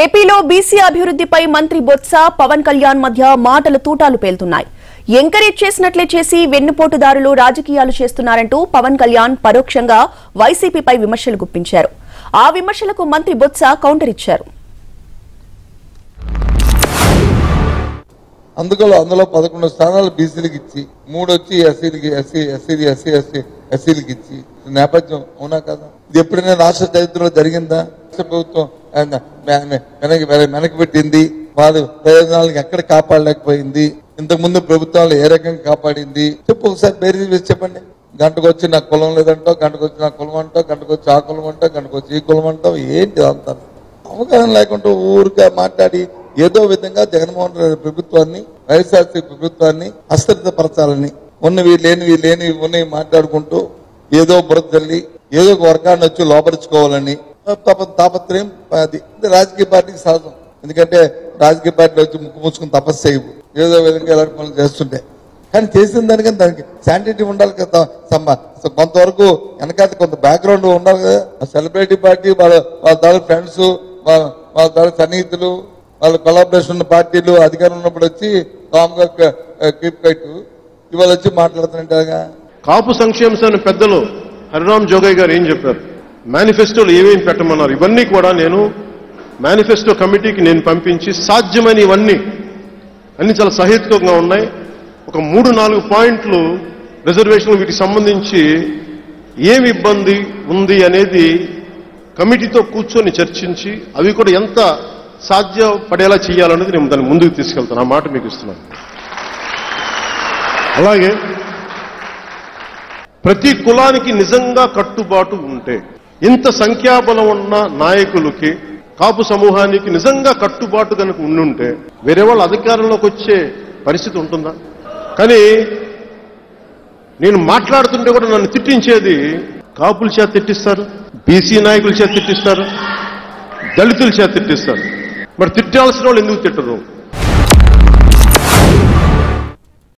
ఏపీలో బీసీ అభివృద్ధిపై మంత్రి బొత్స పవన్ కళ్యాణ్ మధ్య మాటల తూటాలు పేలుతున్నాయి. ఎంకరేజ్ చేసినట్లే చేసి వెన్నుపోటుదారులు రాజకీయాలు చేస్తున్నారంటూ పవన్ కళ్యాణ్ పరోక్షంగా వైసీపీపై విమర్శలు గుప్పించారు. ఆ విమర్శలకు మంత్రి బొత్స కౌంటర్ ఇచ్చారు. అందులో 11 స్థానాలు బీసీలకు ఇచ్చి 3 వచ్చి ఎస్సీలకు ఇచ్చి నేపథ్యం అవునా కదా? ఇది ఎప్పుడైనా రాష్ట్ర చరిత్రలో జరిగిందా? ప్రభుత్వం వెనక్కి పెట్టింది, వారి ప్రయోజనాలను ఎక్కడ కాపాడలేకపోయింది, ఇంతకు ముందు ప్రభుత్వాలు ఏ రకంగా కాపాడింది చెప్పు. ఒకసారి బేరీ వేసి చెప్పండి. గంటకు వచ్చి నా కులం లేదంటావు, గంటకు వచ్చి నా కులం అంటావు, గంటకు వచ్చి ఆ కులం అంటావు, గంటకు వచ్చి ఈ కులం అంటావు. ఏంటి అంతా అవగాహన లేకుండా ఊరికే మాట్లాడి ఏదో విధంగా జగన్మోహన్ రెడ్డి ప్రభుత్వాన్ని, వైఎస్ఆర్సీ ప్రభుత్వాన్ని అస్థిరపరచాలని ఉన్నవి లేనివి లేనివి ఉన్నవి మాట్లాడుకుంటూ ఏదో బురద తల్లి ఏదో ఒక వర్గాన్ని వచ్చి లోపరుచుకోవాలని తాపత్రయం అది రాజకీయ పార్టీకి సాధం. ఎందుకంటే రాజకీయ పార్టీ వచ్చి ముక్కు మూసుకుని తపస్సు చేయవు, ఏదో విధంగా ఎలాంటి పనులు చేస్తుంటే. కానీ చేసిన దానికని దానికి శాంటిటీ ఉండాలి కదా, కొంతవరకు వెనకాల కొంత బ్యాక్గ్రౌండ్ ఉండాలి కదా. సెలబ్రిటీ పార్టీ వాళ్ళ దాని ఫ్రెండ్స్, వాళ్ళ దాని సన్నిహితులు, వాళ్ళ కొలాబరేషన్ ఉన్న పార్టీలు అధికారం ఉన్నప్పుడు వచ్చి కామ్గా క్లిప్ కట్టు ఇవాళ వచ్చి మాట్లాడుతున్నట్టుగా. కాపు సంక్షేమ సమితి పెద్దలు హరిరామ్ జోగయ్య గారు ఏం చెప్పారు, మేనిఫెస్టోలు ఏమేమి పెట్టమన్నారు, ఇవన్నీ కూడా నేను మేనిఫెస్టో కమిటీకి నేను పంపించి సాధ్యమైన ఇవన్నీ అన్ని చాలా సహేతుకంగా ఉన్నాయి. ఒక 3-4 పాయింట్లు రిజర్వేషన్లు వీటికి సంబంధించి ఏమి ఇబ్బంది ఉంది అనేది కమిటీతో కూర్చొని చర్చించి అవి కూడా ఎంత సాధ్యపడేలా చేయాలనేది నేను దాన్ని ముందుకు తీసుకెళ్తాను. ఆ మాట మీకు ఇస్తున్నాను. అలాగే ప్రతి కులానికి నిజంగా కట్టుబాటు ఉంటే, ఇంత సంఖ్యాబలం ఉన్న నాయకులకి కాపు సమూహానికి నిజంగా కట్టుబాటు కనుక ఉండుంటే వేరే వాళ్ళు అధికారంలోకి వచ్చే పరిస్థితి ఉంటుందా? కానీ నేను మాట్లాడుతుంటే కూడా నన్ను తిట్టించేది కాపుల చేత తిట్టిస్తారు, బీసీ నాయకుల చేత తిట్టిస్తారు, దళితుల చేత తిట్టిస్తారు. మరి తిట్టాల్సిన వాళ్ళు ఎందుకు తిట్టరు?